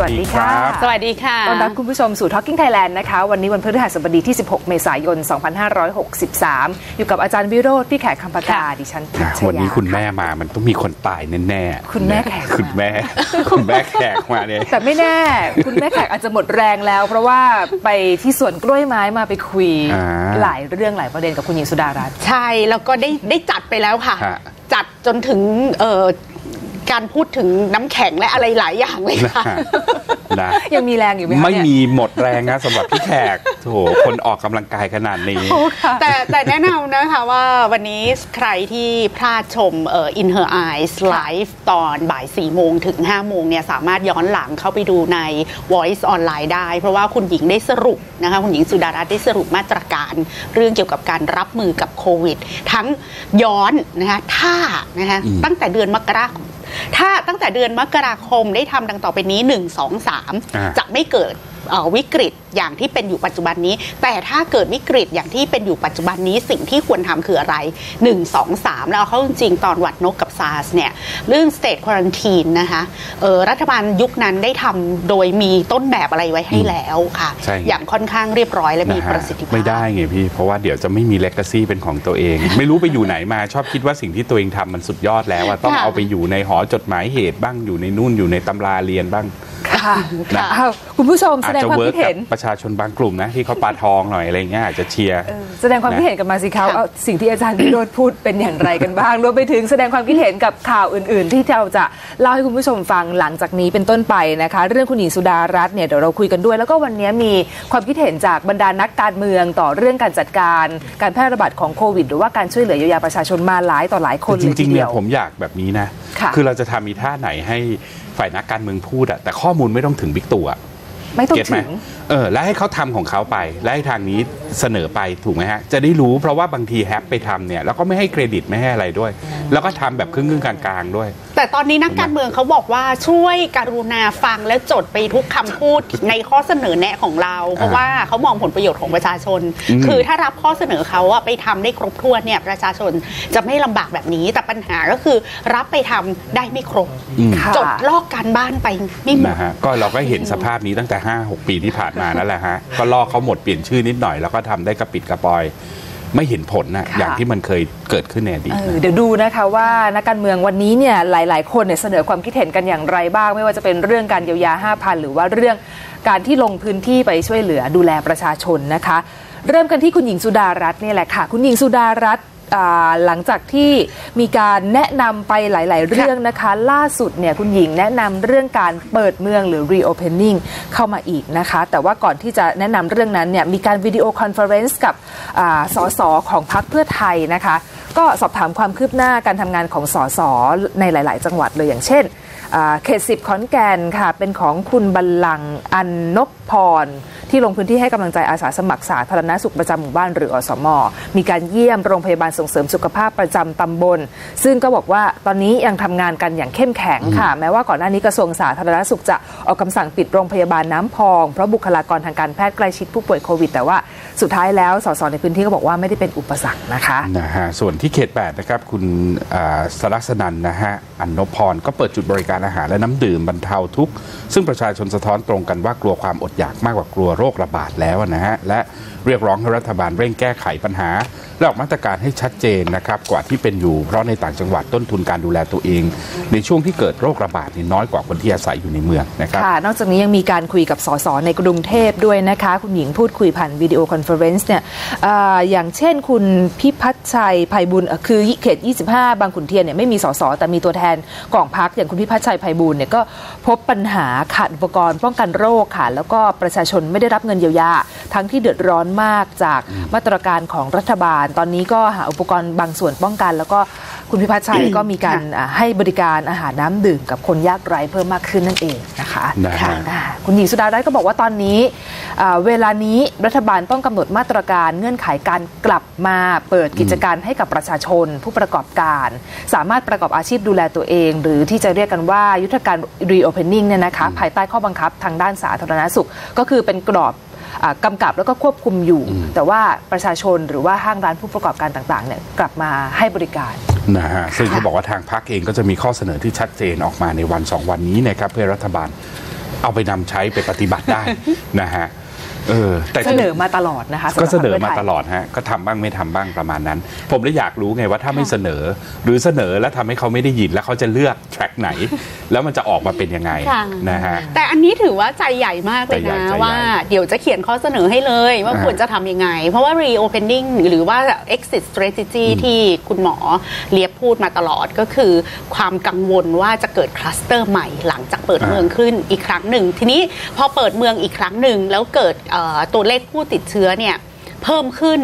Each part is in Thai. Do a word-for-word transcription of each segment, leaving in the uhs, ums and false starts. สวัสดีค่ะสวัสดีค่ะต้อนรับคุณผู้ชมสู่ Talking Thailand นะคะวันนี้วันพฤหัสบดีที่สิบหกเมษายนสองพันห้าร้อยหกสิบสามอยู่กับอาจารย์วิโรจน์พี่แขกคำปากาดิฉันวันนี้คุณแม่มามันต้องมีคนตายแน่ๆคุณแม่แขกคุณแม่คุณแม่แขกมาเนี่ยแต่ไม่แน่คุณแม่แขกอาจจะหมดแรงแล้วเพราะว่าไปที่สวนกล้วยไม้มาไปคุยหลายเรื่องหลายประเด็นกับคุณหญิงสุดารัตน์ใช่แล้วก็ได้ได้จัดไปแล้วค่ะจัดจนถึงการพูดถึงน้ำแข็งและอะไรหลายอย่างเลยค่ะยังมีแรงอยู่ไหมไม่มีหมดแรงนะสำหรับพี่แขกโอ้โหคนออกกำลังกายขนาดนี้แต่แต่แนะนำนะคะว่าวันนี้ใครที่พลาดชม In Her Eyes Live ตอนบ่ายสี่โมงถึงห้าโมงเนี่ยสามารถย้อนหลังเข้าไปดูใน Voice Online ได้เพราะว่าคุณหญิงได้สรุปนะคะคุณหญิงสุดารัตน์ได้สรุปมาตรการเรื่องเกี่ยวกับการรับมือกับโควิดทั้งย้อนนะคะถ้านะคะตั้งแต่เดือนมกราคมถ้าตั้งแต่เดือนมกราคมได้ทำดังต่อไปนี้หนึ่ง สอง สามจะไม่เกิดวิกฤตอย่างที่เป็นอยู่ปัจจุบันนี้แต่ถ้าเกิดวิกฤตอย่างที่เป็นอยู่ปัจจุบันนี้สิ่งที่ควรทำคืออะไรหนึ่ง สอง สามแล้วเขาจริงๆตอนหวัดนกกับซาร์สเนี่ยเรื่อง state quarantine นะคะเอ่อรัฐบาลยุคนั้นได้ทำโดยมีต้นแบบอะไรไว้ให้แล้วค่ะอย่างค่อนข้างเรียบร้อยและมีประสิทธิภาพไม่ได้ไงพี่เพราะว่าเดี๋ยวจะไม่มี legacy เป็นของตัวเองไม่รู้ไปอยู่ไหนมาชอบคิดว่าสิ่งที่ตัวเองทำมันสุดยอดแล้วต้องเอาไปอยู่ในหอจดหมายเหตุบ้างอยู่ในนู่นอยู่ในตำราเรียนบ้างค่ะคุณผู้ชมแสดงความคิดเห็นประชาชนบางกลุ่มนะที่เขาปาทองหน่อยอะไรเงี้ยอาจจะเชียร์แสดงความคิดเห็นกันมาสิคะเอาสิ่งที่อาจารย์วิโรจน์พูดเป็นอย่างไรกันบ้างรวมไปถึงแสดงความคิดเห็นกับข่าวอื่นๆที่เราจะเล่าให้คุณผู้ชมฟังหลังจากนี้เป็นต้นไปนะคะเรื่องคุณหญิงสุดารัตน์เนี่ยเดี๋ยวเราคุยกันด้วยแล้วก็วันนี้มีความคิดเห็นจากบรรดานักการเมืองต่อเรื่องการจัดการการแพร่ระบาดของโควิดหรือว่าการช่วยเหลือเยียวยาประชาชนมาหลายต่อหลายคนจริงๆเนี่ยผมอยากแบบนี้นะคือเราจะทำมีท่าไหนให้ฝ่ายนักการเมืองพูดอะแต่ข้อมูลไม่ต้องถึงบิ๊กตู่อะไม่ต้องถึงเออแล้วให้เขาทำของเขาไปและให้ทางนี้เสนอไปถูกไหมฮะจะได้รู้เพราะว่าบางทีแฮปไปทำเนี่ยแล้วก็ไม่ให้เครดิตไม่ให้อะไรด้วยแล้วก็ทำแบบครึ่งๆกลางๆด้วยแต่ตอนนี้นักการเมืองเขาบอกว่าช่วยกรุณาฟังและจดไปทุกคำพูดในข้อเสนอแนะของเราเพราะว่าเขามองผลประโยชน์ของประชาชนคือถ้ารับข้อเสนอเขาอะไปทำได้ครบถ้วนเนี่ยประชาชนจะไม่ลำบากแบบนี้แต่ปัญหาก็คือรับไปทำได้ไม่ครบจดลอกการบ้านไปไม่หมดก็เราก็เห็นสภาพนี้ตั้งแต่ห้าหกปีที่ผ่านมานั่นแหละฮะก็ลอกเขาหมดเปลี่ยนชื่อนิดหน่อยแล้วก็ทำได้กระปิดกระปอยไม่เห็นผลนะอย่างที่มันเคยเกิดขึ้นในอดีตเดี๋ยวดูนะคะว่านักการเมืองวันนี้เนี่ยหลายๆคนเนี่ยเสนอความคิดเห็นกันอย่างไรบ้างไม่ว่าจะเป็นเรื่องการเยียวยา ห้าพัน หรือว่าเรื่องการที่ลงพื้นที่ไปช่วยเหลือดูแลประชาชนนะคะเริ่มกันที่คุณหญิงสุดารัตน์นี่แหละค่ะคุณหญิงสุดารัตน์หลังจากที่มีการแนะนำไปหลายๆเรื่องนะคะล่าสุดเนี่ยคุณหญิงแนะนำเรื่องการเปิดเมืองหรือ รีโอเพนนิ่ง เข้ามาอีกนะคะแต่ว่าก่อนที่จะแนะนำเรื่องนั้นเนี่ยมีการวิดีโอคอนเฟอเรนซ์กับสสของพรรคเพื่อไทยนะคะก็สอบถามความคืบหน้าการทำงานของสสในหลายๆจังหวัดเลยอย่างเช่นเขตสิบขอนแก่นค่ะเป็นของคุณบัลลังก์อันนพพรที่ลงพื้นที่ให้กำลังใจอาสาสมัครสาธารณสุขประจำหมู่บ้านหรืออสม.มีการเยี่ยมโรงพยาบาลส่งเสริมสุขภาพประจำตำบลซึ่งก็บอกว่าตอนนี้ยังทำงานกันอย่างเข้มแข็งค่ะแม้ว่าก่อนหน้านี้กระทรวงสาธารณสุขจะออกคำสั่งปิดโรงพยาบาลน้ำพองเพราะบุคลากรทางการแพทย์ใกล้ชิดผู้ป่วยโควิดแต่ว่าสุดท้ายแล้วสสในพื้นที่ก็บอกว่าไม่ได้เป็นอุปสรรคนะคะนะฮะส่วนที่เขตแปดนะครับคุณสลักษณันนะฮะอันนพพรก็เปิดจุดบริการอาหารและน้ำดื่มบรรเทาทุกข์ซึ่งประชาชนสะท้อนตรงกันว่ากลัวความอดอยากมากกว่ากลัวโรคระบาดแล้วนะฮะและเรียกร้องให้รัฐบาลเร่งแก้ไขปัญหาและออกมาตรการให้ชัดเจนนะครับกว่าที่เป็นอยู่เพราะในต่างจังหวัดต้นทุนการดูแลตัวเองในช่วงที่เกิดโรคระบาดนี่น้อยกว่าคนที่อาศัยอยู่ในเมืองนะครับค่ะนอกจากนี้ยังมีการคุยกับสสในกรุงเทพด้วยนะคะคุณหญิงพูดคุยผ่านวิดีโอคอนเฟอเรนซ์เนี่ย อ, อย่างเช่นคุณพิพัฒน์ชัยไพบุญคือเขตยี่สิบห้าบางขุนเทียนเนี่ยไม่มีสสแต่มีตัวแทนกองพรรคอย่างคุณพิพัฒน์ชัยไพบุญเนี่ยก็พบปัญหาขาดอุปกรณ์ป้องกันโรคค่ะแล้วก็ประชาชนไม่ได้รับเงินเยียวยาทั้งที่เดือดร้อนมากจากมาตรการของรัฐบาลตอนนี้ก็หาอุปกรณ์บางส่วนป้องกันแล้วก็คุณพิพัฒน์ชัยก็มีการให้บริการอาหารน้ำดื่มกับคนยากไร้เพิ่มมากขึ้นนั่นเองนะคะคุณหญิงสุดารัตน์ก็บอกว่าตอนนี้เวลานี้รัฐบาลต้องกำหนดมาตรการเงื่อนไขการกลับมาเปิดกิจการให้กับประชาชนผู้ประกอบการสามารถประกอบอาชีพดูแลตัวเองหรือที่จะเรียกกันว่ายุทธการ รีโอเพนนิ่ง เนี่ยนะคะภายใต้ข้อบังคับทางด้านสาธารณสุขก็คือเป็นกรอบกำกับแล้วก็ควบคุมอยู่แต่ว่าประชาชนหรือว่าห้างร้านผู้ประกอบการต่างๆเนี่ยกลับมาให้บริการนะฮะซึ่งเขาบอกว่าทางพรรคเองก็จะมีข้อเสนอที่ชัดเจนออกมาในวันสองวันนี้นะครับเพื่อรัฐบาล เอาไปนำใช้ไปปฏิบัติได้นะฮะเออแต่เสนอมาตลอดนะคะก็เสนอมาตลอดฮะก็ทำบ้างไม่ทำบ้างประมาณนั้นผมเลยอยากรู้ไงว่าถ้าไม่เสนอหรือเสนอแล้วทำให้เขาไม่ได้ยินแล้วเขาจะเลือกแทร็กไหนแล้วมันจะออกมาเป็นยังไงนะฮะแต่อันนี้ถือว่าใจใหญ่มากเลยนะว่าเดี๋ยวจะเขียนข้อเสนอให้เลยว่าควรจะทำยังไงเพราะว่า reopening หรือว่า exit strategy ที่คุณหมอเลียบพูดมาตลอดก็คือความกังวลว่าจะเกิดคลัสเตอร์ใหม่หลังจากเปิดเมืองขึ้นอีกครั้งหนึ่งทีนี้พอเปิดเมืองอีกครั้งหนึ่งแล้วเกิดตัวเลขผู้ติดเชื้อเนี่ยเพิ่มขึ้น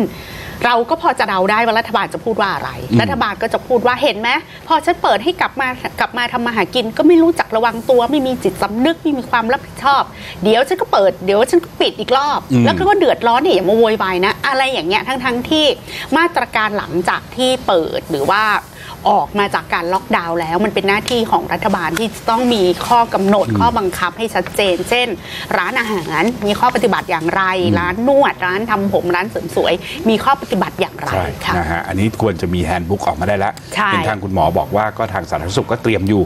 เราก็พอจะเดาได้ว่ารัฐบาลจะพูดว่าอะไรรัฐบาลก็จะพูดว่าเห็นไหมพอฉันเปิดให้กลับมากลับมาทำมาหากินก็ไม่รู้จักระวังตัวไม่มีจิตสำนึกไม่มีความรับผิดชอบเดี๋ยวฉันก็เปิดเดี๋ยวฉันก็ปิดอีกรอบแล้วก็เดือดร้อนเนี่ยอย่ามาโวยวายนะอะไรอย่างเงี้ยทั้งทั้งที่มาตรการหลังจากที่เปิดหรือว่าออกมาจากการล็อกดาวน์แล้วมันเป็นหน้าที่ของรัฐบาลที่ต้องมีข้อกำหนดข้อบังคับให้ชัดเจนเช่นร้านอาหารมีข้อปฏิบัติอย่างไรร้านนวดร้านทำผมร้านเสริมสวยมีข้อปฏิบัติอย่างไรค่ะนะฮะอันนี้ควรจะมีแฮนด์บุ๊กออกมาได้แล้วเป็นทางคุณหมอบอกว่าก็ทางสาธารณสุขก็เตรียมอยู่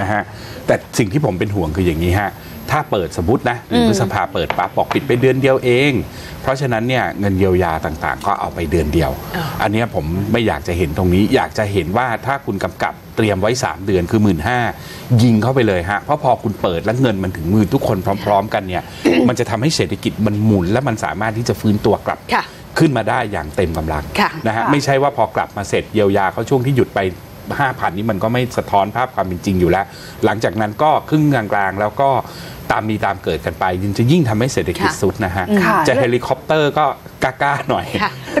นะฮะแต่สิ่งที่ผมเป็นห่วงคืออย่างนี้ฮะถ้าเปิดสมมตินะหรือพฤษภาเปิดปั๊บบอกปิดไปเดือนเดียวเองเพราะฉะนั้นเนี่ยเงินเยียวยาต่างๆก็เอาไปเดือนเดียว อ, อันนี้ผมไม่อยากจะเห็นตรงนี้อยากจะเห็นว่าถ้าคุณกำกับเตรียมไว้สามเดือนคือ หนึ่งหมื่นห้าพัน ยิงเข้าไปเลยฮะเพราะพอคุณเปิดแล้วเงินมันถึงมือทุกคนพร้อมๆกันเนี่ย มันจะทำให้เศรษฐกิจมันหมุนและมันสามารถที่จะฟื้นตัวกลับขึ้นมาได้อย่างเต็มกำลังนะฮะไม่ใช่ว่าพอกลับมาเสร็จเยียวยาเขาช่วงที่หยุดไปห้าพันนี้มันก็ไม่สะท้อนภาพความเป็นจริงอยู่แล้วหลังจากนั้นก็ครึ่งกลางๆแล้วก็ตามมีตามเกิดกันไปจะยิ่งทำให้เศรษฐกิจสุดนะฮะจะเฮลิคอปเตอร์ก็กล้าๆหน่อย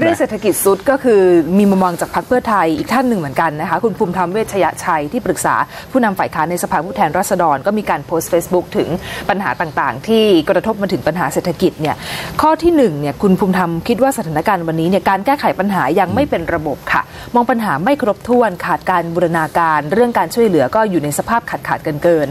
เรื่องเศรษฐกิจสุดก็คือมีมุมมองจากพรรคเพื่อไทยอีกท่านหนึ่งเหมือนกันนะคะคุณภูมิธรรมเวชยชัยที่ปรึกษาผู้นำฝ่ายค้านในสภาผู้แทนราษฎรก็มีการโพสต์ Facebook ถึงปัญหาต่างๆที่กระทบมาถึงปัญหาเศรษฐกิจเนี่ยข้อที่หนึ่งเนี่ยคุณภูมิธรรมคิดว่าสถานการณ์วันนี้เนี่ยการแก้ไขปัญหายังไม่เป็นระบบค่ะมองปัญหาไม่ครบถ้วนขาดการบูรณาการเรื่องการช่วยเหลือก็อยู่ในสภาพขาดขาดเกินเกิน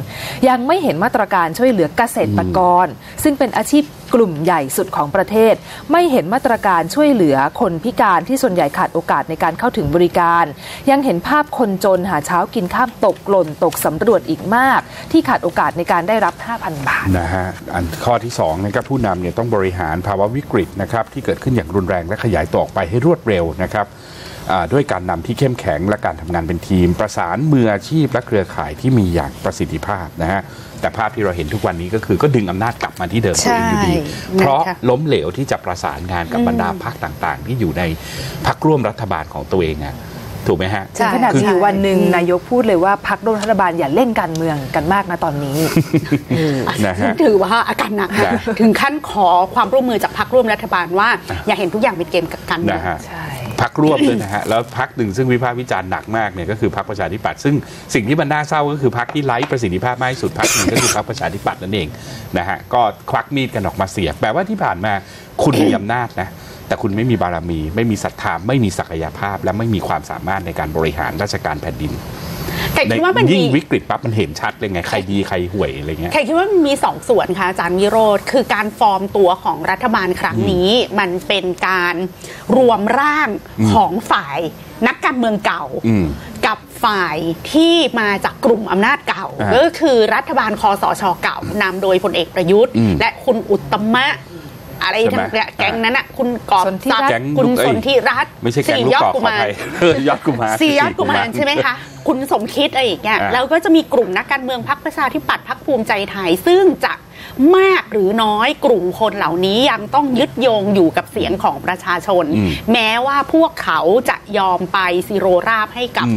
ยังไม่เห็นมาตรการช่วยเหลือเกษตรกรซึ่งเป็นอาชีพกลุ่มใหญ่สุดของประเทศไม่เห็นมาตรการช่วยเหลือคนพิการที่ส่วนใหญ่ขาดโอกาสในการเข้าถึงบริการยังเห็นภาพคนจนหาเช้ากินข้ามตกหล่นตกสำรวจอีกมากที่ขาดโอกาสในการได้รับ ห้าพัน บาทนะฮะอันข้อที่สองนะครับผู้นำเนี่ยต้องบริหารภาวะวิกฤตนะครับที่เกิดขึ้นอย่างรุนแรงและขยายตัวออกไปให้รวดเร็วนะครับด้วยการนำที่เข้มแข็งและการทำงานเป็นทีมประสานมืออาชีพและเครือข่ายที่มีอย่างประสิทธิภาพนะฮะแต่ภาพที่เราเห็นทุกวันนี้ก็คือก็ดึงอำนาจกลับมาที่เดิมอยู่ดีเพราะล้มเหลวที่จะประสานงานกับบรรดาพรรคต่างๆที่อยู่ในพรรคร่วมรัฐบาลของตัวเองอะถูกไหมฮะขนาดที่วันหนึ่งนายกพูดเลยว่าพรรคร่วมรัฐบาลอย่าเล่นการเมืองกันมากนะตอนนี้ถือว่าอาการหนักถึงขั้นขอความร่วมมือจากพรรคร่วมรัฐบาลว่าอย่าเห็นทุกอย่างเป็นเกมกันนะฮะพรรคร่วมด้วยนะฮะแล้วพรรคหนึ่งซึ่งวิพากษ์วิจารณ์หนักมากเนี่ยก็คือพรรคประชาธิปัตย์ซึ่งสิ่งที่มันน่าเศร้าก็คือพรรคที่ไร้ประสิทธิภาพมากที่สุดพรรคหนึ่งก็คือพรรคประชาธิปัตย์นั่นเองนะฮะก็ควักมีดกันออกมาเสียบแปลว่าที่ผ่านมาคุณมีอำนาจนะแต่คุณไม่มีบารมีไม่มีศรัทธาไม่มีศักยภาพและไม่มีความสามารถในการบริหารราชการแผ่นดินแต่คิดว่ามันยิ่งวิกฤตปั๊บมันเห็นชัดเลยไงใครดีใครห่วยอะไรเงี้ยแต่คิดว่ามันมีสองส่วนค่ะอาจารย์วิโรจน์คือการฟอร์มตัวของรัฐบาลครั้งนี้มันเป็นการรวมร่างของฝ่ายนักการเมืองเก่ากับฝ่ายที่มาจากกลุ่มอำนาจเก่าก็คือรัฐบาลคสช.เก่านำโดยพลเอกประยุทธ์และคุณอุตตมะอะไรทั้งแก๊งนั้นอ่ะคุณกอบซับคุณสนธิรัตน์สี่ยอดกุมารยอดกุมารสี่ยอดกุมารใช่ไหมคะคุณสมคิดอะไรอย่างเงี้ยแล้วก็จะมีกลุ่มนักการเมืองพรรคประชาธิปัตย์พรรคภูมิใจไทยซึ่งจะมากหรือน้อยกลุ่มคนเหล่านี้ยังต้องยึดโยงอยู่กับเสียงของประชาชนแม้ว่าพวกเขาจะยอมไปซีโรราบให้กับ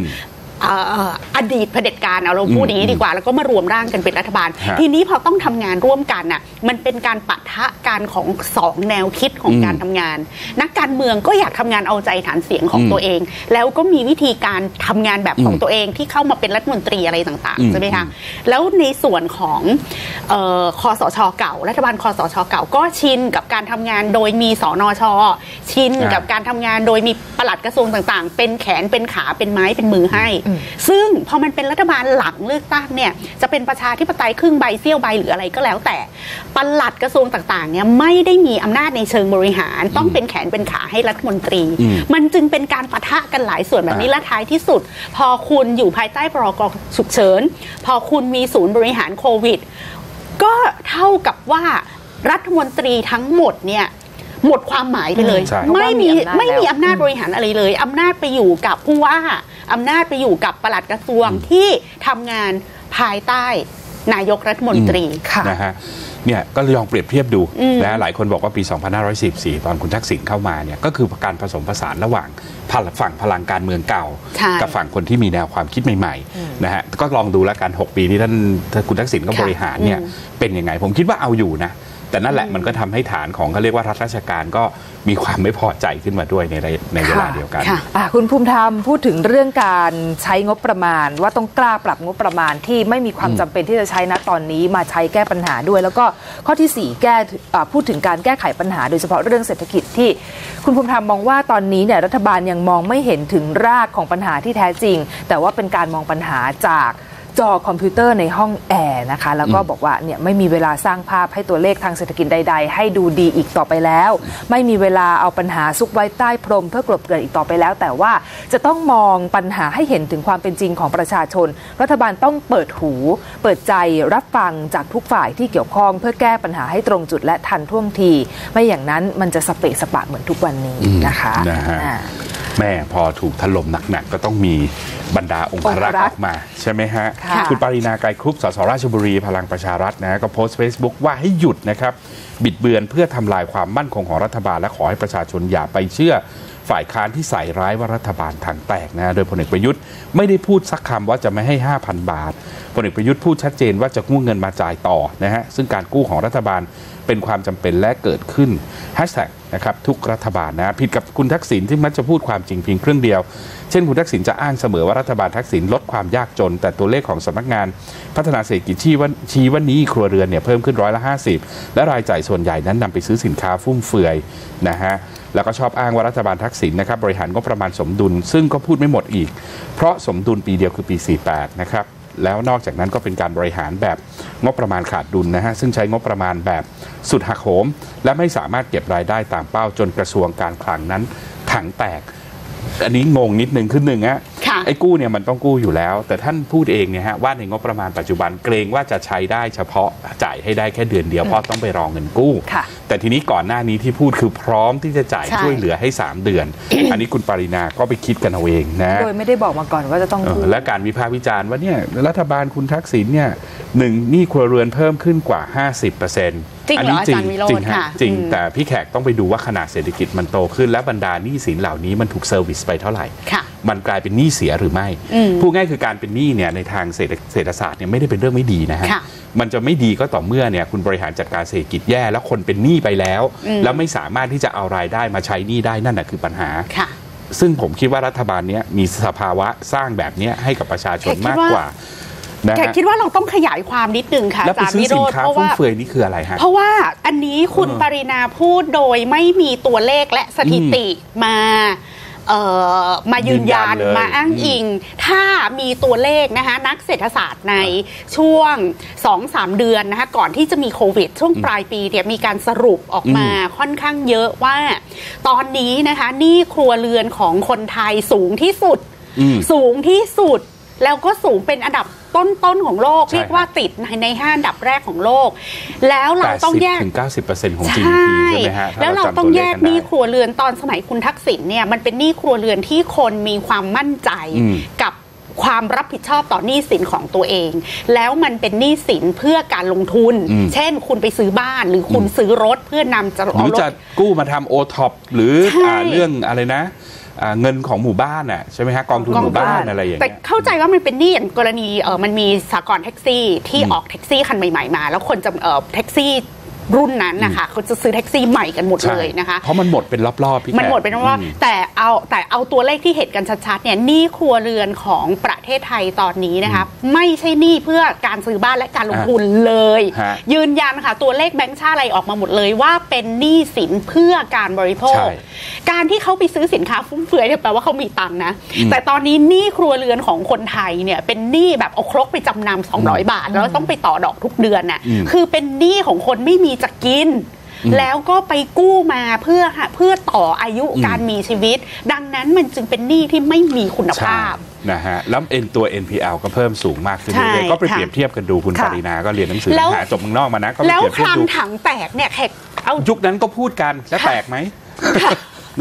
อดีตเผด็จการเอาเราพูดอย่างนี้ดีกว่าแล้วก็มารวมร่างกันเป็นรัฐบาลทีนี้พอต้องทำงานร่วมกันน่ะมันเป็นการปะทะกันของสองแนวคิดของการทำงานนักการเมืองก็อยากทำงานเอาใจฐานเสียงของตัวเองแล้วก็มีวิธีการทำงานแบบของตัวเองที่เข้ามาเป็นรัฐมนตรีอะไรต่างๆใช่ไหมคะแล้วในส่วนของคสช.เก่ารัฐบาลคสช.เก่าก็ชินกับการทำงานโดยมีสนช.ชินกับการทำงานโดยมีปลัดกระทรวงต่างๆเป็นแขนเป็นขาเป็นไม้เป็นมือให้ซึ่งพอมันเป็นรัฐบาลหลังเลือกตั้งเนี่ยจะเป็นประชาธิปไตยครึ่งใบเสี้ยวใบหรืออะไรก็แล้วแต่ปลัดกระทรวงต่างๆเนี่ยไม่ได้มีอำนาจในเชิงบริหารต้องเป็นแขนเป็นขาให้รัฐมนตรีมันจึงเป็นการปะทะกันหลายส่วนแบบนี้และท้ายที่สุดพอคุณอยู่ภายใต้พรกฉุกเฉินพอคุณมีศูนย์บริหารโควิด ก็เท่ากับว่ารัฐมนตรีทั้งหมดเนี่ยหมดความหมายไปเลยไม่มีไม่มีอำนาจบริหารอะไรเลยอำนาจไปอยู่กับผู้ว่าอำนาจไปอยู่กับปลัดกระทรวงที่ทำงานภายใต้นายกรัฐมนตรีค่ะนะฮะเนี่ยก็ลองเปรียบเทียบดูนะหลายคนบอกว่าปีสองพันห้าร้อยสี่สิบสี่ตอนคุณทักษิณเข้ามาเนี่ยก็คือการผสมผสานระหว่างฝั่งพลังการเมืองเก่ากับฝั่งคนที่มีแนวความคิดใหม่ๆนะฮะก็ลองดูแล้วกันหกปีที่ท่านคุณทักษิณก็บริหารเนี่ยเป็นยังไงผมคิดว่าเอาอยู่นะแต่นั่นแหละมันก็ทำให้ฐานของเขาเรียกว่ารัฐราชการก็มีความไม่พอใจขึ้นมาด้วยในในเวลาเดียวกันคุณภูมิธรรมพูดถึงเรื่องการใช้งบประมาณว่าต้องกล้าปรับงบประมาณที่ไม่มีความจำเป็นที่จะใช้ณตอนนี้มาใช้แก้ปัญหาด้วยแล้วก็ข้อที่สี่แก้พูดถึงการแก้ไขปัญหาโดยเฉพาะเรื่องเศรษฐกิจที่คุณภูมิธรรมมองว่าตอนนี้เนี่ยรัฐบาลยังมองไม่เห็นถึงรากของปัญหาที่แท้จริงแต่ว่าเป็นการมองปัญหาจากจอคอมพิวเตอร์ในห้องแอร์นะคะแล้วก็บอกว่าเนี่ยไม่มีเวลาสร้างภาพให้ตัวเลขทางเศรษฐกิจใดๆให้ดูดีอีกต่อไปแล้วไม่มีเวลาเอาปัญหาซุกไว้ใต้พรมเพื่อกลบเกลื่อนอีกต่อไปแล้วแต่ว่าจะต้องมองปัญหาให้เห็นถึงความเป็นจริงของประชาชนรัฐบาลต้องเปิดหูเปิดใจรับฟังจากทุกฝ่ายที่เกี่ยวข้องเพื่อแก้ปัญหาให้ตรงจุดและทันท่วงทีไม่อย่างนั้นมันจะสเปะสปะเหมือนทุกวันนี้นะคะแม่พอถูกถล่มหนักๆก็ต้องมีบรรดาองครักษ์ออกมาใช่ไหมฮะคุณปาริณาไกรครุปสสราชบุรีพลังประชารัฐนะก็โพสต์ เฟซบุ๊ก ว่าให้หยุดนะครับบิดเบือนเพื่อทำลายความมั่นคงของรัฐบาลและขอให้ประชาชนอย่าไปเชื่อฝ่ายค้านที่ใส่ร้ายว่ารัฐบาลถังแตกนะโดยพลเอกประยุทธ์ไม่ได้พูดสักคำว่าจะไม่ให้ ห้าพันบาทพลเอกประยุทธ์พูดชัดเจนว่าจะกู้เงินมาจ่ายต่อนะฮะซึ่งการกู้ของรัฐบาลเป็นความจำเป็นและเกิดขึ้นแฮชแท็กนะครับทุกรัฐบาลนะผิดกับคุณทักษิณที่มักจะพูดความจริงเพียงครึ่งเดียวเช่นคุณทักษิณจะอ้างเสมอว่ารัฐบาลทักษิณลดความยากจนแต่ตัวเลขของสำนักงานพัฒนาเศรษฐกิจชี้วันนี้ครัวเรือนเนี่ยเพิ่มขึ้นร้อยละห้าสิบและรายจ่ายส่วนใหญ่นั้นนำไปซื้อสินค้าฟุ่มเฟือยนะฮะแล้วก็ชอบอ้างว่ารัฐบาลทักษิณนะครับบริหารงบประมาณสมดุลซึ่งก็พูดไม่หมดอีกเพราะสมดุลปีเดียวคือปีสี่สิบแปดนะครับแล้วนอกจากนั้นก็เป็นการบริหารแบบงบประมาณขาดดุลนะฮะซึ่งใช้งบประมาณแบบสุดหักโหมและไม่สามารถเก็บรายได้ตามเป้าจนกระทรวงการคลังนั้นถังแตกอันนี้งงนิดนึงขึ้นหนึ่งฮะไอ้กู้เนี่ยมันต้องกู้อยู่แล้วแต่ท่านพูดเองเนี่ยฮะว่าในงบประมาณปัจจุบันเกรงว่าจะใช้ได้เฉพาะจ่ายให้ได้แค่เดือนเดียวเพราะต้องไปรองเงินกู้แต่ทีนี้ก่อนหน้านี้ที่พูดคือพร้อมที่จะจ่ายช่วยเหลือให้สามเดือน อันนี้คุณปาริณาก็ไปคิดกันเอาเองนะโดยไม่ได้บอกมาก่อนว่าจะต้องกู้และการวิพากษ์วิจารณ์ว่าเนี่ยรัฐบาลคุณทักษิณเนี่ยหนึ่งหนี้ครัวเรือนเพิ่มขึ้นกว่า ห้าสิบเปอร์เซ็นต์จริงเหรออาจารย์วิโรจน์ค่ะจริงแต่พี่แขกต้องไปดูว่าขนาดเศรษฐกิจมันโตขึ้นและบรรดาหนี้สินเหล่านี้มันถูกเซอร์วิสไปเท่าไหร่มันกลายเป็นหนี้เสียหรือไม่พูดง่ายคือการเป็นหนี้เนี่ยในทางเศรษฐศาสตร์เนี่ยไม่ได้เป็นเรื่องไม่ดีนะฮะมันจะไม่ดีก็ต่อเมื่อเนี่ยคุณบริหารจัดการเศรษฐกิจแย่แล้วคนเป็นหนี้ไปแล้วแล้วไม่สามารถที่จะเอารายได้มาใช้หนี้ได้นั่นแหละคือปัญหาซึ่งผมคิดว่ารัฐบาลเนี่ยมีสภาวะสร้างแบบนี้ให้กับประชาชนมากกว่าแต่คิดว่าเราต้องขยายความนิดนึงค่ะอาจารย์วิโรจน์เพราะว่าเฟื่อยนี่คืออะไรฮะเพราะว่าอันนี้คุณปริณาพูดโดยไม่มีตัวเลขและสถิติมามายืนยันมาอ้างอิงถ้ามีตัวเลขนะคะนักเศรษฐศาสตร์ในช่วง สองถึงสามเดือนนะคะก่อนที่จะมีโควิดช่วงปลายปีเนี่ยมีการสรุปออกมาค่อนข้างเยอะว่าตอนนี้นะคะหนี้ครัวเรือนของคนไทยสูงที่สุดสูงที่สุดแล้วก็สูงเป็นอันดับต้นๆของโลกเรียกว่าติดในห้าอันดับแรกของโลกแล้วเราต้องแยกถึง เก้าสิบเปอร์เซ็นต์ ของ จี ดี พี ใช่ไหมฮะแล้วเราต้องแยกหนี้ครัวเรือนตอนสมัยคุณทักษิณเนี่ยมันเป็นหนี้ครัวเรือนที่คนมีความมั่นใจกับความรับผิดชอบต่อหนี้สินของตัวเองแล้วมันเป็นหนี้สินเพื่อการลงทุนเช่นคุณไปซื้อบ้านหรือคุณซื้อรถเพื่อนำจะเอารถกู้มาทำโอท็อปหรือเรื่องอะไรนะเงินของหมู่บ้านน่ะใช่ไหมฮะกองทุนหมู่บ้านอะไรอย่างเงี้ยแต่เข้าใจว่ามันเป็นหนี้อย่างกรณีเออมันมีสหกรณ์แท็กซี่ที่ออกแท็กซี่คันใหม่ๆมาแล้วคนจะเออแท็กซี่รุ่นนั้นนะคะเขาจะซื้อแท็กซี่ใหม่กันหมดเลยนะคะเพราะมันหมดเป็นรอบๆพี่แกมันหมดเป็นรอบๆแต่เอาแต่เอาตัวเลขที่เห็นกันชัดๆเนี่ยหนี้ครัวเรือนของประเทศไทยตอนนี้นะคะไม่ใช่หนี้เพื่อการซื้อบ้านและการลงทุนเลยยืนยันค่ะตัวเลขแบงก์ชาติอะไรออกมาหมดเลยว่าเป็นหนี้สินเพื่อการบริโภคการที่เขาไปซื้อสินค้าฟุ่มเฟือยเนี่ยแปลว่าเขามีตังค์นะแต่ตอนนี้หนี้ครัวเรือนของคนไทยเนี่ยเป็นหนี้แบบเอาครกไปจำนำสองร้อยบาทแล้วต้องไปต่อดอกทุกเดือนน่ะคือเป็นหนี้ของคนไม่มีจะกิน แล้วก็ไปกู้มาเพื่อเพื่อต่ออายุการมีชีวิตดังนั้นมันจึงเป็นหนี้ที่ไม่มีคุณภาพนะฮะแล้วเอ็นตัว เอ็น พี แอล ก็เพิ่มสูงมากขึ้นเลยก็ไปเปรียบเทียบกันดูคุณปรินาก็เรียนหนังสือหาจบเมืองนอกมานะก็เปรียบเทียบดูแล้วคำถังแตกเนี่ยแขกเอายุคนั้นก็พูดกันแล้วแตกไหม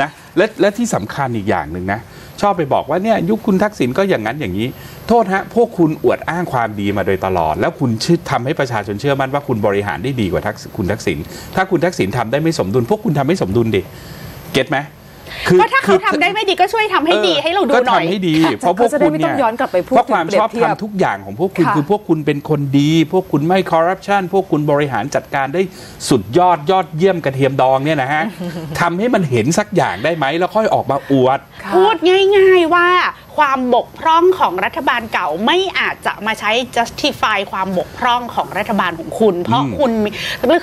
นะและและที่สำคัญอีกอย่างหนึ่งนะชอบไปบอกว่าเนี่ยยุคคุณทักษิณก็อย่างนั้นอย่างนี้โทษฮะพวกคุณอวดอ้างความดีมาโดยตลอดแล้วคุณทำให้ประชาชนเชื่อมั่นว่าคุณบริหารได้ดีกว่าคุณทักษิณถ้าคุณทักษิณทำได้ไม่สมดุลพวกคุณทำไม่สมดุลดิเก็ตไหมเพราะถ้าเขาทำได้ไม่ดีก็ช่วยทำให้ดีให้เราดูหน่อยก็ทำให้ดีเพราะพวกคุณเนี่ยเพราะความชอบทำทุกอย่างของพวกคุณคือพวกคุณเป็นคนดีพวกคุณไม่คอร์รัปชันพวกคุณบริหารจัดการได้สุดยอดยอดเยี่ยมกระเทียมดองเนี่ยนะฮะทำให้มันเห็นสักอย่างได้ไหมแล้วค่อยออกมาอวดพูดง่ายๆว่าความบกพร่องของรัฐบาลเก่าไม่อาจจะมาใช้ justify ความบกพร่องของรัฐบาลของคุณเพราะคุณ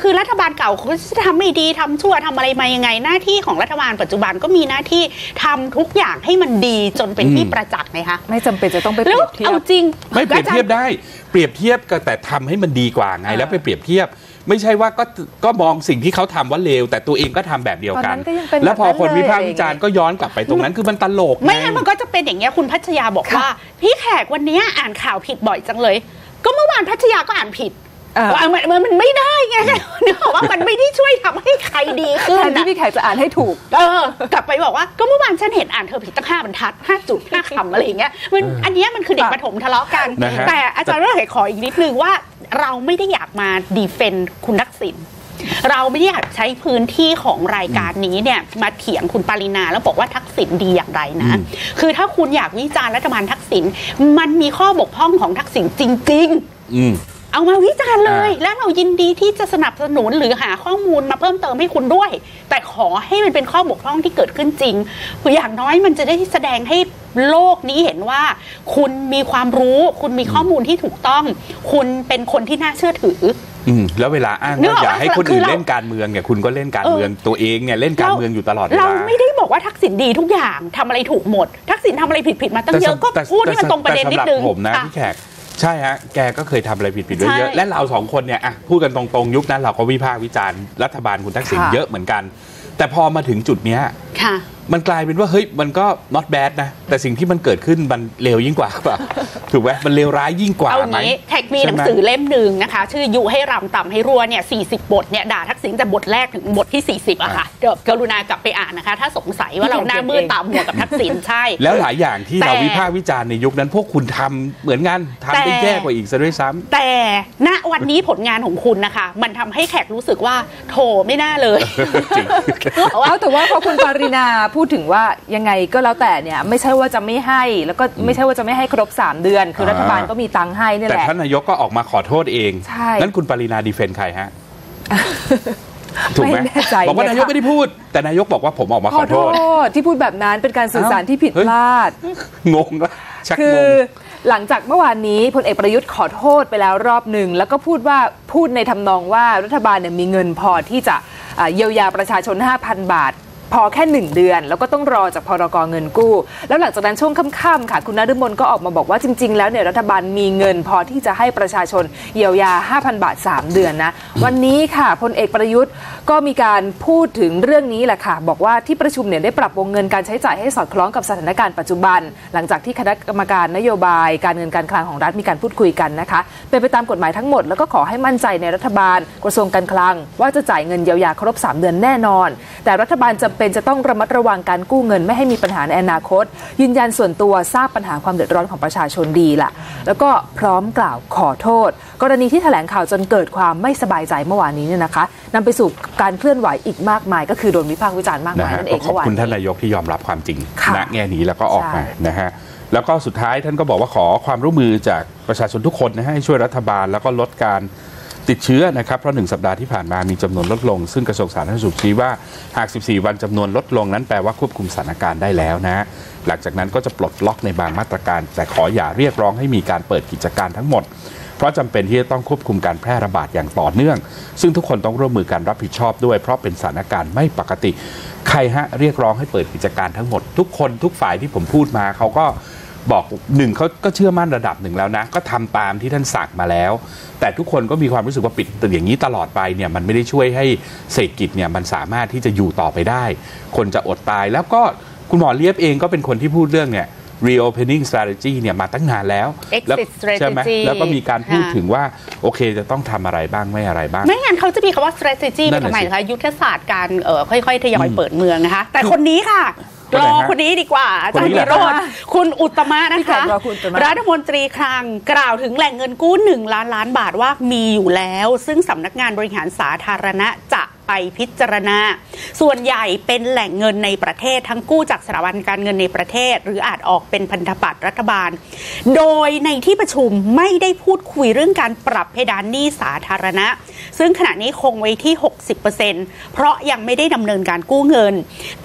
คือรัฐบาลเก่าเขาทำไม่ดีทำชั่วทำอะไรมายังไงหน้าที่ของรัฐบาลปัจจุบันก็มีหน้าที่ทำทุกอย่างให้มันดีจนเป็นที่ประจักษ์นะคะไม่จำเป็นจะต้องไปเปรียบเทียบเอาจริงไม่เปรียบเทียบได้เปรียบเทียบก็แต่ทำให้มันดีกว่าไงแล้วไปเปรียบเทียบไม่ใช่ว่าก็ก็มองสิ่งที่เขาทำว่าเลวแต่ตัวเองก็ทำแบบเดียวกันแล้วพอคนวิพากษ์วิจารณ์ก็ย้อนกลับไปตรงนั้นคือมันตลกไม่งั้นมันก็จะเป็นอย่างเงี้ยคุณพัชยาบอกว่าพี่แขกวันนี้อ่านข่าวผิดบ่อยจังเลยก็เมื่อวานพัชยาก็อ่านผิดว่ามันมันไม่ได้ไงเนี่ยว่ามันไม่ได้ช่วยทำให้ใครดีขึ้นแทนที่พี่แขกจะอ่านให้ถูกเออกลับไปบอกว่าก็เมื่อวานฉันเห็นอ่านเธอผิดตั้งห้าบรรทัดห้าจุดห้าคำอะไรอย่างเงี้ยมันอันนี้มันคือเด็กประถมทะเลาะกันแต่อาจารย์เรื่องขออีกนิดนึงว่าเราไม่ได้อยากมาดีเฟนต์คุณทักษิณเราไม่ได้อยากใช้พื้นที่ของรายการนี้เนี่ยมาเถียงคุณปรินาแล้วบอกว่าทักษิณดีอย่างไรนะคือถ้าคุณอยากวิจารณ์รัฐบาลทักษิณมันมีข้อบกพร่องของทักษิณจริงๆเอามาวิจารณ์เลยแล้วเรายินดีที่จะสนับสนุนหรือหาข้อมูลมาเพิ่มเติมให้คุณด้วยแต่ขอให้มันเป็นข้อบกพร่องที่เกิดขึ้นจริงคืออย่างน้อยมันจะได้แสดงให้โลกนี้เห็นว่าคุณมีความรู้คุณมีข้อมูลที่ถูกต้องคุณเป็นคนที่น่าเชื่อถืออืมแล้วเวลาอ้างว่าอย่าให้คนอื่นเล่นการเมืองเนี่ยคุณก็เล่นการเมืองตัวเองเนี่ยเล่นการเมืองอยู่ตลอดเวลาเราไม่ได้บอกว่าทักษิณดีทุกอย่างทำอะไรถูกหมดทักษิณทำอะไรผิดผิดมาตั้งเยอะก็พูดให้มันตรงประเด็นนิดนึงผมนะพี่แขกใช่ฮะแกก็เคยทำอะไรผิดๆด้วยเยอะและเราสองคนเนี่ยอะพูดกันตรงๆยุคนั้นเราก็วิพากษ์วิจารณ์รัฐบาลคุณทักษิณเยอะเหมือนกันแต่พอมาถึงจุดเนี้ยมันกลายเป็นว่าเฮ้ยมันก็ not bad นะแต่สิ่งที่มันเกิดขึ้นมันเลวยิ่งกว่าแบบถูกไหมมันเลวร้ายยิ่งกว่าไหมแท็กมีหนังสือเล่มหนึ่งนะคะชื่อยุให้รำต่ำให้รัวเนี่ยสี่สิบบทเนี่ยด่าทักษิณแต่บทแรกถึงบทที่สี่สิบอะค่ะเดี๋ยวกรุณากลับไปอ่านนะคะถ้าสงสัยว่าเราหน้ามืดตามัวกับทักษิณใช่แล้วหลายอย่างที่เราวิพากษ์วิจารณ์ในยุคนั้นพวกคุณทำเหมือนกันทำได้แย่กว่าอีกซะด้วยซ้ำแต่ณวันนี้ผลงานของคุณนะคะมันทำให้แขกรู้สึกว่าโถไม่น่าเลยเอาแต่ว่าพอคุณปรินาพูดถึงว่ายังไงก็แล้วแต่เนี่ยไม่ใช่ว่าจะไม่ให้แล้วก็ไม่ใช่ว่าจะไม่ให้ครบสามเดือนคือรัฐบาลก็มีตังค์ให้นี่แหละแต่ท่านนายกก็ออกมาขอโทษเองนั่นคุณปรินาดีเฟนต์ใครฮะถูกไหมบอกว่านายกไม่ได้พูดแต่นายกบอกว่าผมออกมาขอโทษที่พูดแบบนั้นเป็นการสื่อสารที่ผิดพลาดงงละชักงงหลังจากเมื่อวานนี้พลเอกประยุทธ์ขอโทษไปแล้วรอบหนึ่งแล้วก็พูดว่าพูดในทำนองว่ารัฐบาลเนี่ยมีเงินพอที่จะเยียวยาประชาชน ห้าพัน บาทพอแค่หนึ่งเดือนแล้วก็ต้องรอจากพรก.เงินกู้แล้วหลังจากนั้นช่วงค่ำๆค่ะคุณนฤมลก็ออกมาบอกว่าจริงๆแล้วเนี่ยรัฐบาลมีเงินพอที่จะให้ประชาชนเยียวยา ห้าพัน บาทสามเดือนนะวันนี้ค่ะพลเอกประยุทธ์ก็มีการพูดถึงเรื่องนี้แหละค่ะบอกว่าที่ประชุมเนี่ยได้ปรับวงเงินการใช้จ่ายให้สอดคล้องกับสถานการณ์ปัจจุบันหลังจากที่คณะกรรมการนโยบายการเงินการคลังของรัฐมีการพูดคุยกันนะคะเป็นไปตามกฎหมายทั้งหมดแล้วก็ขอให้มั่นใจในรัฐบาลกระทรวงการคลังว่าจะจ่ายเงินเยียวยาครบสามเดือนแน่นอนแต่รัฐบาลจะเป็นจะต้องระมัดระวังการกู้เงินไม่ให้มีปัญหาในอนาคตยืนยันส่วนตัวทราบปัญหาความเดือดร้อนของประชาชนดีล่ะแล้วก็พร้อมกล่าวขอโทษกรณีที่แถลงข่าวจนเกิดความไม่สบายใจเมื่อวานนี้เนี่ยนะคะนำไปสู่การเคลื่อนไหวอีกมากมายก็คือโดนวิพากษ์วิจารณ์มากมายนั่นเองขอบคุณท่านนายกที่ยอมรับความจริงณแง่นี้แล้วก็ออกมานะฮะแล้วก็สุดท้ายท่านก็บอกว่าขอความร่วมมือจากประชาชนทุกคนนะฮะให้ช่วยรัฐบาลแล้วก็ลดการติดเชื้อนะครับเพราะหนึ่งสัปดาห์ที่ผ่านมามีจำนวนลดลงซึ่งกระทรวงสาธารณสุขชี้ว่าหากสิบสี่วันจำนวนลดลงนั้นแปลว่าควบคุมสถานการณ์ได้แล้วนะหลังจากนั้นก็จะปลดล็อกในบางมาตรการแต่ขออย่าเรียกร้องให้มีการเปิดกิจการทั้งหมดเพราะจำเป็นที่จะต้องควบคุมการแพร่ระบาดอย่างต่อเนื่องซึ่งทุกคนต้องร่วมมือกันรับผิดชอบด้วยเพราะเป็นสถานการณ์ไม่ปกติใครฮะเรียกร้องให้เปิดกิจการทั้งหมดทุกคนทุกฝ่ายที่ผมพูดมาเขาก็ บอกหนึ่งเขาก็เชื่อมั่นระดับหนึ่งแล้วนะก็ทำตามที่ท่านสั่งมาแล้วแต่ทุกคนก็มีความรู้สึกว่าปิดตึกอย่างนี้ตลอดไปเนี่ยมันไม่ได้ช่วยให้เศรษฐกิจเนี่ยมันสามารถที่จะอยู่ต่อไปได้คนจะอดตายแล้วก็คุณหมอเลียบเองก็เป็นคนที่พูดเรื่องเนี่ย reopening strategy เนี่ยมาตั้งนานแล้ว exit strategy ใช่ไหมแล้วก็มีการพูดถึงว่าโอเคจะต้องทำอะไรบ้างไม่อะไรบ้างไม่งั้นเขาจะมีคำว่า strategy เป็นทำไมคะยุทธศาสตร์การเอ่อค่อยๆทยอยเปิดเมืองนะคะแต่คนนี้ค่ะรอคนนี้ดีกว่าอาจารย์ธีโรจน์คุณอุตมะนะคะรัฐมนตรีคลังกล่าวถึงแหล่งเงินกู้หนึ่งล้านล้านบาทว่ามีอยู่แล้วซึ่งสำนักงานบริหารสาธารณะจะไปพิจารณาส่วนใหญ่เป็นแหล่งเงินในประเทศทั้งกู้จากสถาบันการเงินในประเทศหรืออาจออกเป็นพันธบัตรรัฐบาลโดยในที่ประชุมไม่ได้พูดคุยเรื่องการปรับเพดานหนี้สาธารณะซึ่งขณะนี้คงไว้ที่ หกสิบเปอร์เซ็นต์ เพราะยังไม่ได้ดำเนินการกู้เงิน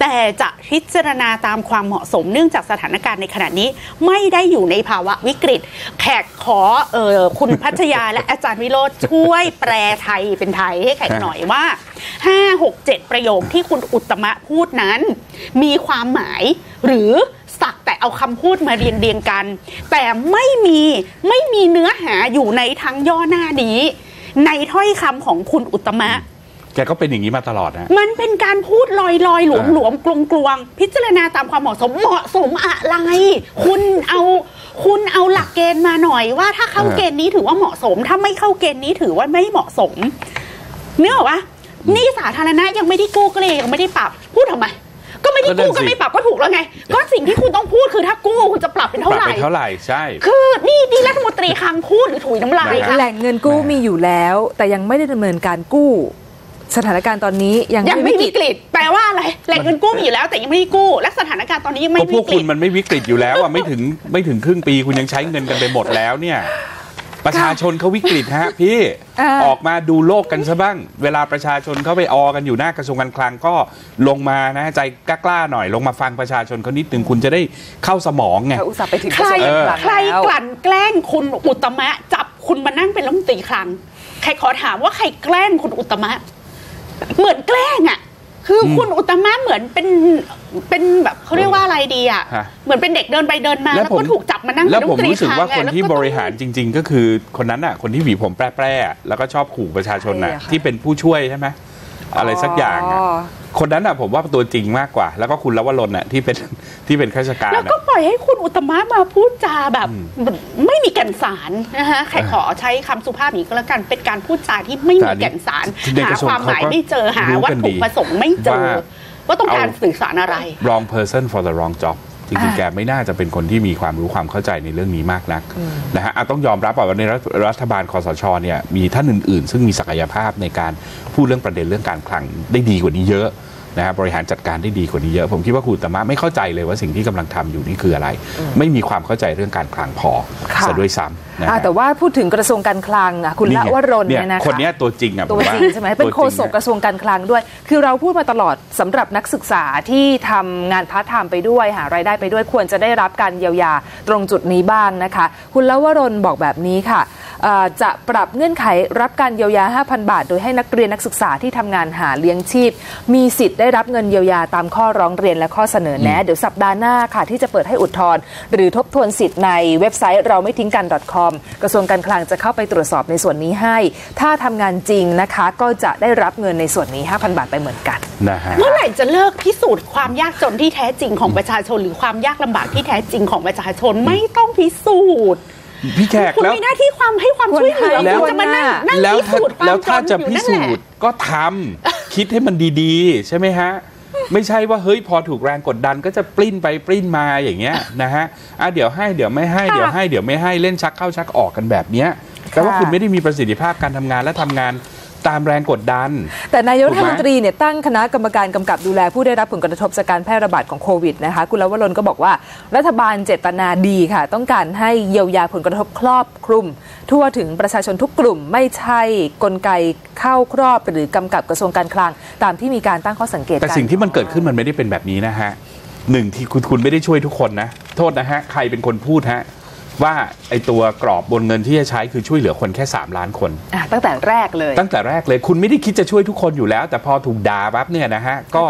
แต่จะพิจารณาตามความเหมาะสมเนื่องจากสถานการณ์ในขณะนี้ไม่ได้อยู่ในภาวะวิกฤตแขกขอเอ่อคุณพัชญาและอาจารย์วิโรจน์ช่วยแปลไทยเป็นไทยให้แขกหน่อยว่าห้า หก เจ็ด ประโยคที่คุณอุตมะพูดนั้นมีความหมายหรือสักแต่เอาคำพูดมาเรียนเรียงกันแต่ไม่มีไม่มีเนื้อหาอยู่ในทั้งย่อหน้านี้ในถ้อยคำของคุณอุตมะแกก็เป็นอย่างนี้มาตลอดนะมันเป็นการพูดลอยๆหลวมๆกลวงๆพิจารณาตามความเหมาะสมเหมาะสมอะไรคุณเอาคุณเอาหลักเกณฑ์มาหน่อยว่าถ้าเข้าเกณฑ์นี้ถือว่าเหมาะสมถ้าไม่เข้าเกณฑ์นี้ถือว่าไม่เหมาะสมเนี่ยหรอวะนี่สาธารณะยังไม่ได้กู้ก็เลยยังไม่ได้ปรับพูดทำไมก็ไม่ได้กู้ก็ไม่ปรับก็ถูกแล้วไงก็สิ่งที่คุณต้องพูดคือถ้ากู้คุณจะปรับเป็นเท่าไหร่เท่าไหร่ใช่คือนี่ดีรัฐมนตรีคลังพูดหรือถุยน้ำลายแหล่งเงินกู้มีอยู่แล้วแต่ยังไม่ได้ดำเนินการกู้สถานการณ์ตอนนี้ยังไม่วิกฤตแปลว่าอะไรแหล่งเงินกู้มีอยู่แล้วแต่ยังไม่กู้และสถานการณ์ตอนนี้ยังไม่วิกฤตพวกคุณมันไม่วิกฤตอยู่แล้วอ่ะไม่ถึงไม่ถึงครึ่งปีคุณยังใช้เงินกันไปหมดแล้วเนี่ยประชาชนเขาวิกฤตฮะพี่ออกมาดูโลกกันซะบ้างเวลาประชาชนเขาไปออกันอยู่หน้ากระทรวงการคลังก็ลงมานะใจกล้าๆหน่อยลงมาฟังประชาชนเขานิดนึงคุณจะได้เข้าสมองไงใครใครกลั่นแกล้งคุณอุตมะจับคุณมานั่งเป็นรัฐมนตรีคลังใครขอถามว่าใครแกล้งคุณอุตมะเหมือนแกล้งอ่ะคือคุณอุตมะเหมือนเป็นเป็นแบบเขาเรียกว่าอะไรดีอ่ะเหมือนเป็นเด็กเดินไปเดินมาแล้วก็ถูกจับมานั่งแล้วผมรู้สึกว่าคนที่บริหารจริงๆก็คือคนนั้นอ่ะคนที่หวีผมแปร่แปร่แล้วก็ชอบขู่ประชาชนน่ะที่เป็นผู้ช่วยใช่ไหมอะไรสักอย่างอ่ะคนนั้นอ่ะผมว่าตัวจริงมากกว่าแล้วก็คุณลวรนน่ะที่เป็นที่เป็นข้าราชการแล้วก็ปล่อยให้คุณอุตมะมาพูดจาแบบไม่มีแก่นสารนะคะใครขอใช้คำสุภาพนี้ก็แล้วกันเป็นการพูดจาที่ไม่มีแก่นสารหาความหมายไม่เจอหาวัตถุประสงค์ไม่เจอว่าต้องการสื่อสารอะไร wrong person for the wrong job จริงๆแกไม่น่าจะเป็นคนที่มีความรู้ความเข้าใจในเรื่องนี้มากนักนะฮะต้องยอมรับว่าในรัฐบาลคสช.เนี่ยมีท่านอื่นๆซึ่งมีศักยภาพในการพูดเรื่องประเด็นเรื่องการคลังได้ดีกว่านี้เยอะนะบริหารจัดการได้ดีกว่านี้เยอะผมคิดว่าคุณอุตมะไม่เข้าใจเลยว่าสิ่งที่กำลังทำอยู่นี่คืออะไรไม่มีความเข้าใจเรื่องการคลังพอซะด้วยซ้ำนะแต่ว่าพูดถึงกระทรวงการคลังคุณละวรนเนี่ยนะคะคนนี้ตัวจริงอ่ะตัวจริงใช่ไหมเป็นโฆษกกระทรวงการคลังด้วยคือเราพูดมาตลอดสำหรับนักศึกษาที่ทำงานพาร์ทไทม์ไปด้วยหารายได้ไปด้วยควรจะได้รับการเยียวยาตรงจุดนี้บ้างนะคะคุณละวรนบอกแบบนี้ค่ะจะปรับเงื่อนไขรับการเยียวยา ห้าพัน บาทโดยให้นักเรียนนักศึกษาที่ทำงานหาเลี้ยงชีพมีสิทธิ์ได้รับเงินเยียวยาตามข้อร้องเรียนและข้อเสนอแนะเดี๋ยวสัปดาห์หน้าค่ะที่จะเปิดให้อุทธรณ์หรือทบทวนสิทธิ์ในเว็บไซต์เราไม่ทิ้งกัน .com กระทรวงการคลังจะเข้าไปตรวจสอบในส่วนนี้ให้ถ้าทำงานจริงนะคะก็จะได้รับเงินในส่วนนี้ ห้าพัน บาทไปเหมือนกันนะฮะเมื่อไหร่จะเลิกพิสูจน์ความยากจนที่แท้จริงของประชาชนหรือความยากลำบากที่แท้จริงของประชาชนไม่ต้องพิสูจน์พี่แขกแล้วมีหน้าที่ความให้ความช่วยเหลือแล้วจะมานั่งนั่งพิสูจน์ความจนอยู่นั่นแหละแล้วถ้าจะพิสูจน์ก็ทำคิดให้มันดีๆใช่ไหมฮะไม่ใช่ว่าเฮ้ยพอถูกแรงกดดันก็จะปลิ้นไปปลิ้นมาอย่างเงี้ยนะฮะอ่ะเดี๋ยวให้เดี๋ยวไม่ให้เดี๋ยวให้เดี๋ยวไม่ให้เล่นชักเข้าชักออกกันแบบเนี้ยแต่ว่าคุณไม่ได้มีประสิทธิภาพการทำงานและทำงานตามแรงกดดันแต่นายกรัฐมนตรีเนี่ยตั้งคณะกรรมการกำกับดูแลผู้ได้รับผลกระทบจากการแพร่ระบาดของโควิดนะคะคุณลวรนก็บอกว่ารัฐบาลเจตนาดีค่ะต้องการให้เยียวยาผลกระทบครอบคลุมทั่วถึงประชาชนทุกกลุ่มไม่ใช่กลไกเข้าครอบหรือกำกับกระทรวงการคลังตามที่มีการตั้งข้อสังเกตแต่สิ่งที่มันเกิดขึ้นมันไม่ได้เป็นแบบนี้นะฮะหนึ่งที่คุณคุณไม่ได้ช่วยทุกคนนะโทษนะฮะใครเป็นคนพูดฮะว่าไอตัวกรอบบนเงินที่จะใช้คือช่วยเหลือคนแค่สามล้านคนตั้งแต่แรกเลยตั้งแต่แรกเลยคุณไม่ได้คิดจะช่วยทุกคนอยู่แล้วแต่พอถูกด่าปั๊บเนี่ยนะฮะก็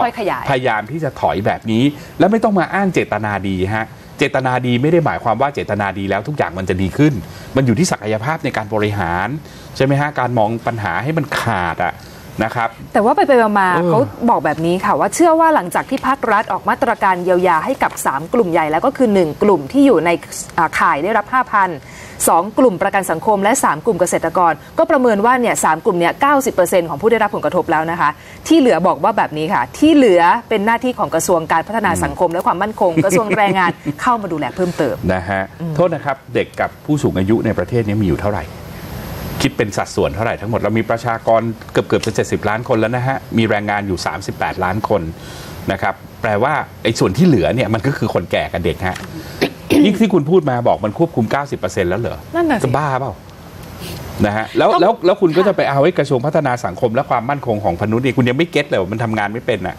พยายามที่จะถอยแบบนี้แล้วไม่ต้องมาอ้างเจตนาดีฮะ เจตนาดีไม่ได้หมายความว่าเจตนาดีแล้วทุกอย่างมันจะดีขึ้นมันอยู่ที่ศักยภาพในการบริหารใช่ไหมฮะการมองปัญหาให้มันขาดอะนะครับแต่ว่าไปไปมาๆเขาบอกแบบนี้ค่ะว่าเชื่อว่าหลังจากที่ภาครัฐออกมาตรการเยียวยาให้กับสามกลุ่มใหญ่แล้วก็คือหนึ่งกลุ่มที่อยู่ในข่ายได้รับ ห้าพัน สองกลุ่มประกันสังคมและสามกลุ่มเกษตรกรก็ประเมินว่าเนี่ยสามกลุ่มเนี่ย เก้าสิบเปอร์เซ็นต์ ของผู้ได้รับผลกระทบแล้วนะคะที่เหลือบอกว่าแบบนี้ค่ะที่เหลือเป็นหน้าที่ของกระทรวงการพัฒนาสังคมและความมั่นคงกระทรวงแรงงานเข้ามาดูแลเพิ่มเติมนะฮะโทษนะครับเด็กกับผู้สูงอายุในประเทศนี้มีอยู่เท่าไหร่คิดเป็นสัดส่วนเท่าไหร่ทั้งหมดเรามีประชากรเกือบเกือบจะเจ็ดสิบล้านคนแล้วนะฮะมีแรงงานอยู่สามสิบแปดล้านคนนะครับแปลว่าไอ้ส่วนที่เหลือเนี่ยมันก็คือคนแก่กับเด็กฮะยิ่งที่คุณพูดมาบอกมันควบคุม เก้าสิบเปอร์เซ็นต์ แล้วเหรอจะบ้าเปล่านะฮะแล้วแล้วแล้วคุณก็จะไปเอาไว้กระทรวงพัฒนาสังคมและความมั่นคงของมนุษย์นี่คุณยังไม่เก็ตเลยว่ามันทำงานไม่เป็นนะ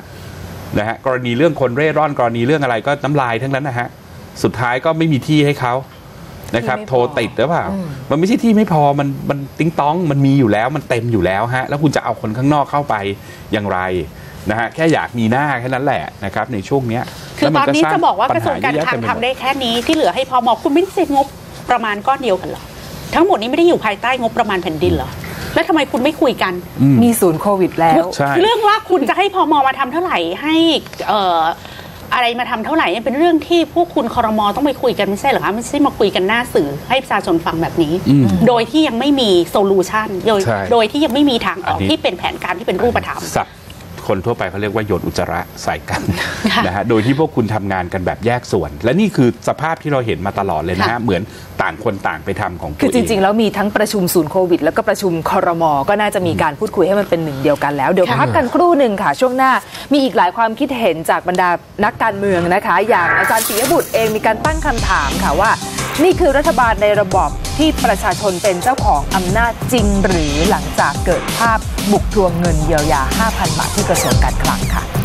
นะฮะกรณีเรื่องคนเร่ร่อนกรณีเรื่องอะไรก็น้ำลายทั้งนั้นนะฮะสุดท้ายก็ไม่มีที่ให้เขานะครับโทรติดหรือเปล่ามันไม่ใช่ที่ไม่พอมันมันติ๊งต้องมันมีอยู่แล้วมันเต็มอยู่แล้วฮะแล้วคุณจะเอาคนข้างนอกเข้าไปอย่างไรนะฮะแค่อยากมีหน้าแค่นั้นแหละนะครับในช่วงนี้คือตอนนี้จะบอกว่ากระทรวงการคลังทำได้แค่นี้ที่เหลือให้พอเหมาะคุณไม่ได้เซ็นงบประมาณก้อนเดียวกันหรอทั้งหมดนี้ไม่ได้อยู่ภายใต้งบประมาณแผ่นดินหรอแล้วทำไมคุณไม่คุยกันมีศูนย์โควิดแล้วเรื่องว่าคุณจะให้พอเหมาะมาทำเท่าไหร่ให้อะไรมาทำเท่าไหร่เป็นเรื่องที่พวกคุณครม.ต้องไปคุยกันไม่ใช่เหรอคะไม่ใช่มาคุยกันหน้าสื่อให้ประชาชนฟังแบบนี้โดยที่ยังไม่มีโซลูชันโดยโดยที่ยังไม่มีทางออกที่เป็นแผนการที่เป็นรูปธรรมคนทั่วไปเขาเรียกว่าโยนอุจจาระใส่กันนะฮะโดยที่พวกคุณทำงานกันแบบแยกส่วนและนี่คือสภาพที่เราเห็นมาตลอดเลยนะฮะเหมือนต่างคนต่างไปทำของตัวเองคือจริงๆแล้วมีทั้งประชุมศูนย์โควิดแล้วก็ประชุมครม.ก็น่าจะมีการพูดคุยให้มันเป็นหนึ่งเดียวกันแล้วเดี๋ยวพักกันครู่หนึ่งค่ะช่วงหน้ามีอีกหลายความคิดเห็นจากบรรดานักการเมืองนะคะอย่างอาจารย์ปิยบุตรเองมีการตั้งคำถามค่ะว่านี่คือรัฐบาลในระบอบที่ประชาชนเป็นเจ้าของอำนาจจริงหรือหลังจากเกิดภาพบุกทวงเงินเยียวยา ห้าพัน บาทที่กระทรวงการคลังค่ะ